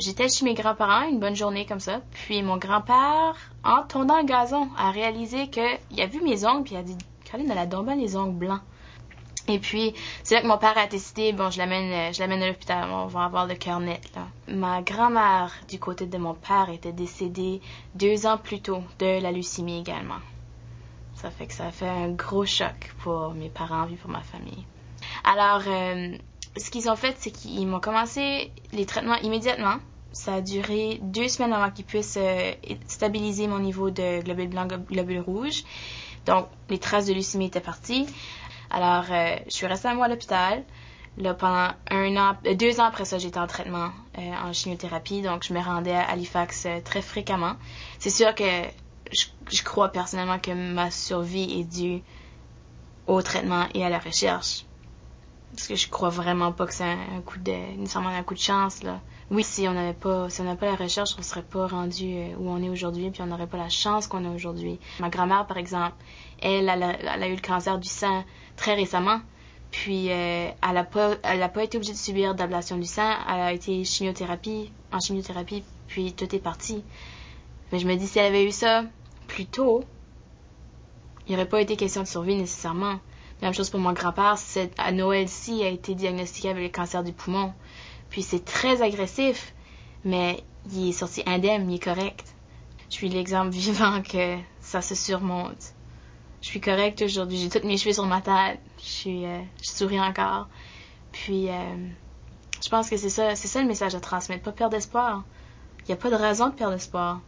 j'étais chez mes grands-parents une bonne journée comme ça, puis mon grand-père, en tondant le gazon, a réalisé qu'il a vu mes ongles, puis il a dit « Caroline, elle a donc bien les ongles blancs ». Et puis, c'est là que mon père a décidé, bon, je l'amène à l'hôpital, on va avoir le cœur net, là. Ma grand-mère, du côté de mon père, était décédée 2 ans plus tôt de la leucémie également. Ça fait que ça fait un gros choc pour mes parents, et pour ma famille. Alors, ce qu'ils ont fait, c'est qu'ils m'ont commencé les traitements immédiatement. Ça a duré 2 semaines avant qu'ils puissent stabiliser mon niveau de globules blancs, globules rouges. Donc, les traces de leucémie étaient parties. Alors, je suis restée un mois à l'hôpital. Là, pendant 2 ans après ça, j'étais en traitement en chimiothérapie. Donc, je me rendais à Halifax très fréquemment. C'est sûr que je crois personnellement que ma survie est due au traitement et à la recherche. Parce que je crois vraiment pas que c'est nécessairement un coup de chance, là. Oui, si on n'avait pas la recherche, on serait pas rendu où on est aujourd'hui, puis on n'aurait pas la chance qu'on a aujourd'hui. Ma grand-mère, par exemple, elle a eu le cancer du sang très récemment, puis elle n'a pas été obligée de subir d'ablation du sang, elle a été en chimiothérapie, puis tout est parti. Mais je me dis, si elle avait eu ça plus tôt, il n'y aurait pas été question de survie nécessairement. La même chose pour mon grand-père, c'est à Noël-ci, il a été diagnostiqué avec le cancer du poumon. Puis c'est très agressif, mais il est sorti indemne, il est correct. Je suis l'exemple vivant que ça se surmonte. Je suis correcte aujourd'hui, j'ai tous mes cheveux sur ma tête, je souris encore. Puis je pense que c'est ça le message à transmettre, pas perdre espoir. Il n'y a pas de raison de perdre espoir.